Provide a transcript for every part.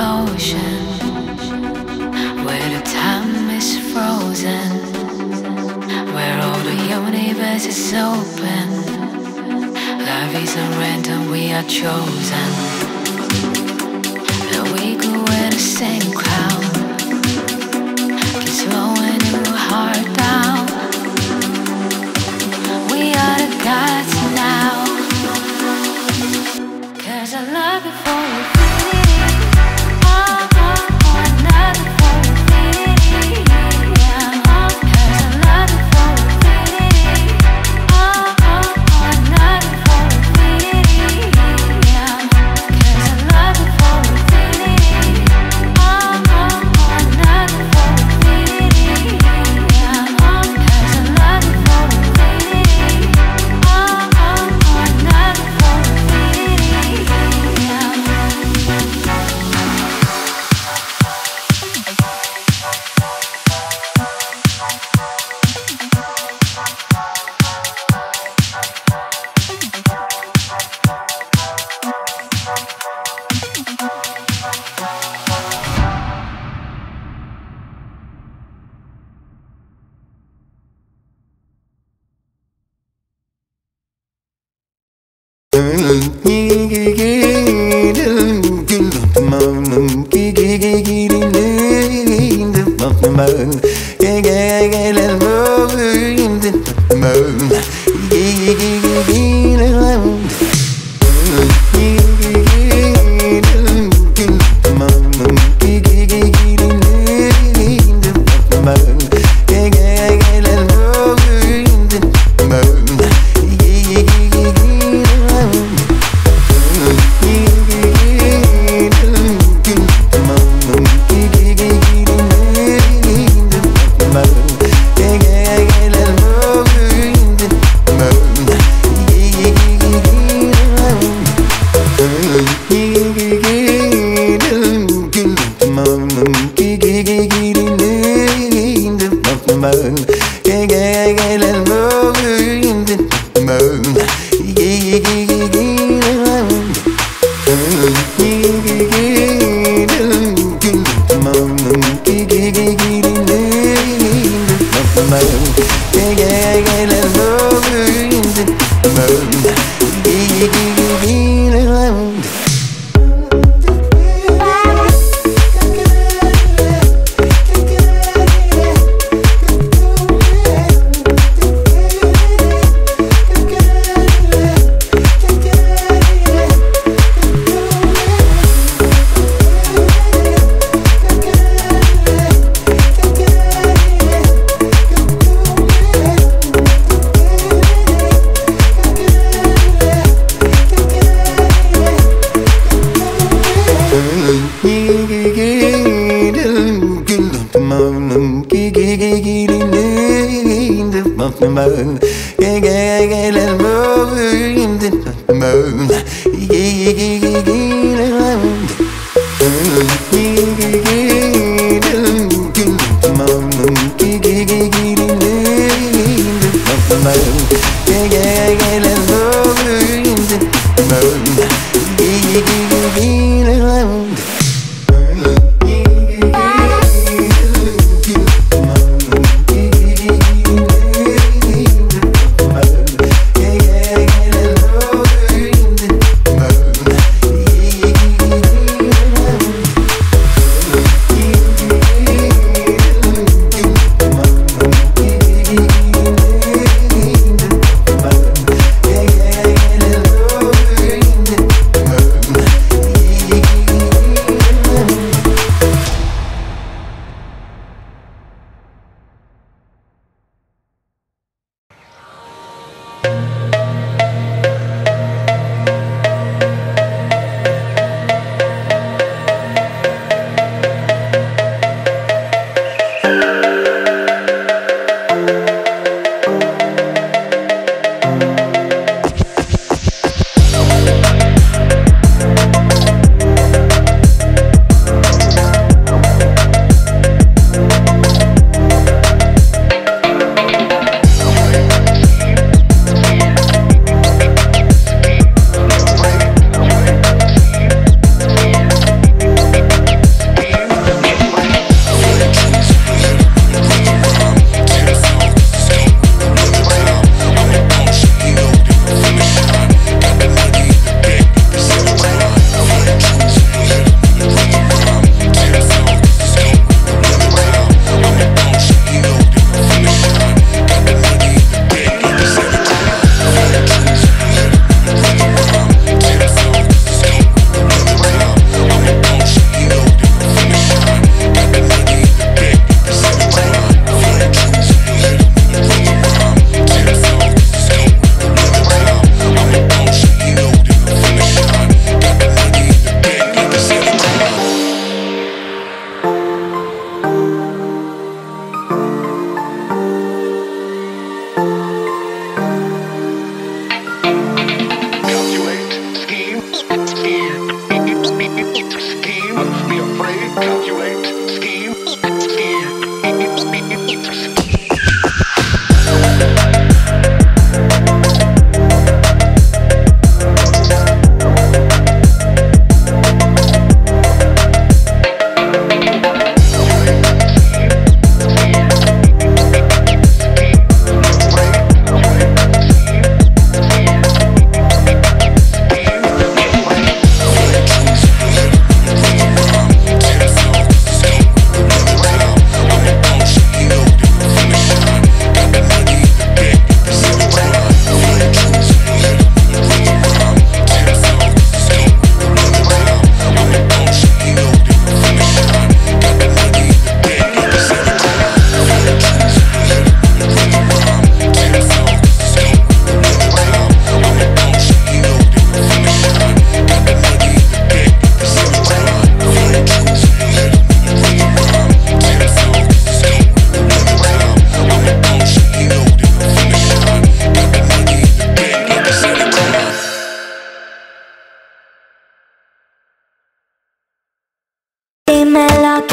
ocean where the time is frozen, where all the universe is open. Life isn't random, we are chosen. And we go in the same crowd, keep slowing your heart down. We are the gods now, 'cause I love you for you.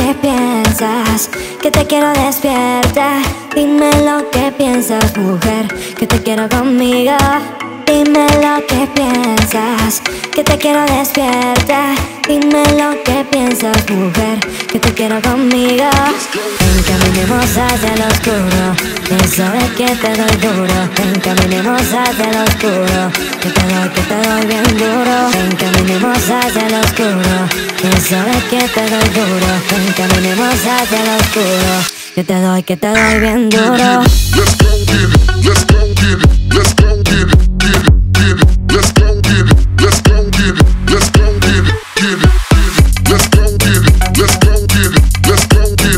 ¿Qué piensas? Que te quiero despierta. Dime lo que piensas, mujer, que te quiero conmigo. Dime lo que piensas, que te quiero despierta. Dime lo que piensas, mujer, que te quiero conmigo. Encaminemos hacia el oscuro, no sabes que te doy duro. Encaminemos hacia el oscuro, que te doy bien duro. Encaminemos hacia el oscuro, no sabes que te doy duro. Encaminemos hacia el oscuro, que te doy bien duro. Let's go get it, let's go get it, let's go get it, get it, get it. Let's go get it, let's go get it, let's go get it, get it, get it. Let's go get it, let's go get it, let's go get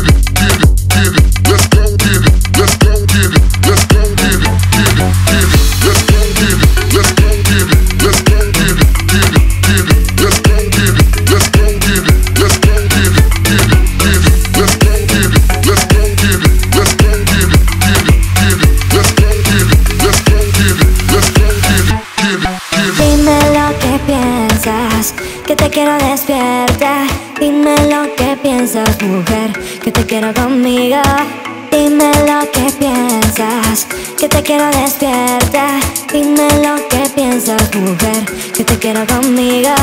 it, get it, get it. Let's go get it, let's go get it, let's go get it, get it, get it. Let's go get it, let's go get it, let's go get it, get it, get it. Let's go get it, let's go get it, let's go get it, get it, get it. Let's go get it, let's go get it, let's go get it, get it, get it. Let's go get it, let's go get it, let's go get it, get it, get it. Dime lo que piensas, que te quiero despierta. Dime lo que piensas, mujer, que te quiero conmigo. Dime lo que piensas, que te quiero despierta. Dime lo que piensas, mujer, que te quiero conmigo.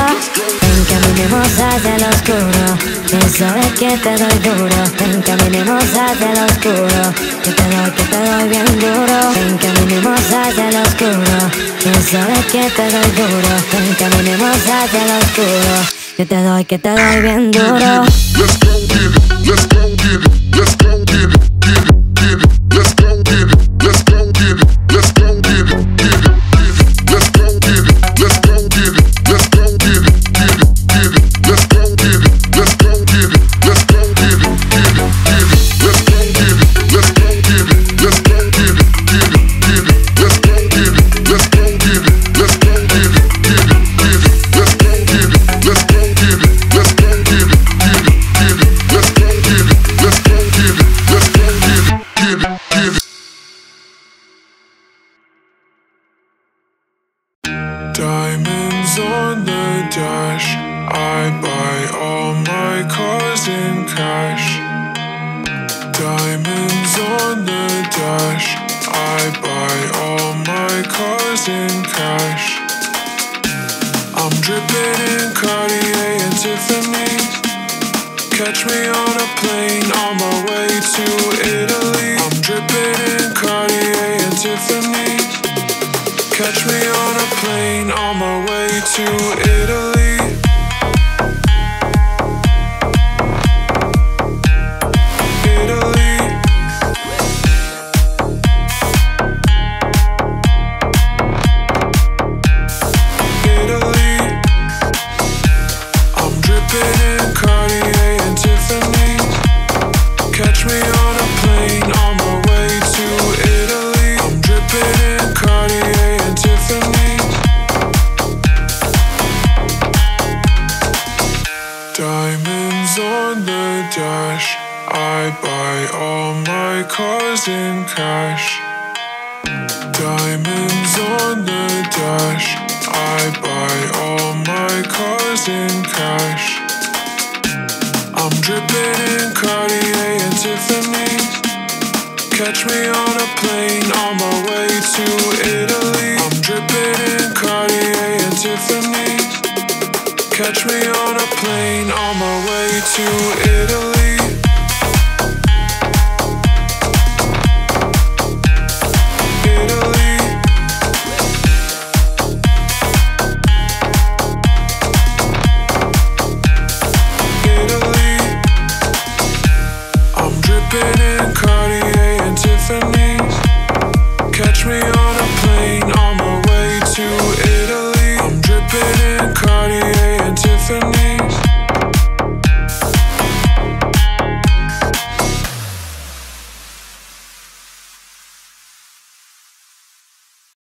Encaminemos hacia el oscuro, no sabes que te doy duro. Encaminemos hacia el oscuro, que te doy bien duro. Encaminemos hacia el oscuro, no sabes que te doy duro. Encaminemos hacia el oscuro, que te doy bien duro. Let's go get it, let's go get it, let's go get it. Let's go get it, let's go get it, let's go get it, get it, get it. Let's go get it, let's go get it, let's go get it, get it, get it. Let's go get it, let's go get it, let's go get it, get it, get it. Let's go get it, let's go get it, let's go get it, get it, get it. Let's go get it, let's go get it, let's go get it, get it, get it. Let's go get it, let's go get it, let's go get it, get it, get it. Let's go get it, let's go get it, let's go get it. Give it, give it. Diamonds on the dash, I buy all my cars in cash. Diamonds on the dash, I buy all my cars in cash. I'm dripping in Cartier and Tiffany. Catch me on a plane on my way to Italy. I'm dripping in Cartier and Tiffany. Catch me on a plane on my way to Italy. Italy. Italy. I'm dripping in Cartier. Tiffany, catch me on a plane on my way to Italy. I'm dripping in Cartier and Tiffany. Diamonds on the dash, I buy all my cars in cash. Diamonds on the dash, I buy all my cars in cash. I'm dripping in Cartier and Tiffany. Catch me on a plane on my way to Italy. I'm dripping in Cartier and Tiffany. Catch me on a plane on my way to Italy.